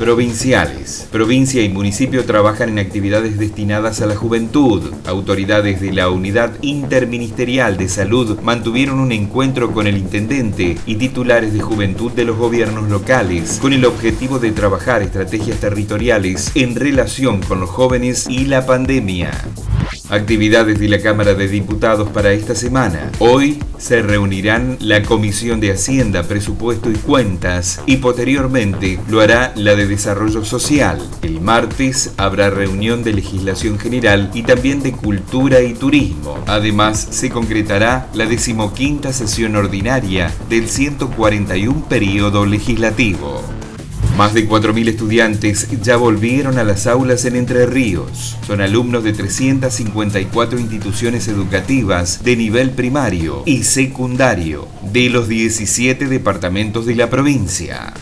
provinciales. Provincia y municipio trabajan en actividades destinadas a la juventud. Autoridades de la Unidad Interministerial de Salud mantuvieron un encuentro con el intendente y titulares de juventud de los gobiernos locales, con el objetivo de trabajar estrategias territoriales en relación con los jóvenes y la pandemia. Actividades de la Cámara de Diputados para esta semana. Hoy se reunirán la Comisión de Hacienda, Presupuesto y Cuentas y posteriormente lo hará la de Desarrollo Social. El martes habrá reunión de Legislación General y también de Cultura y Turismo. Además, se concretará la 15ª sesión ordinaria del 141 período legislativo. Más de 4.000 estudiantes ya volvieron a las aulas en Entre Ríos. Son alumnos de 354 instituciones educativas de nivel primario y secundario de los 17 departamentos de la provincia.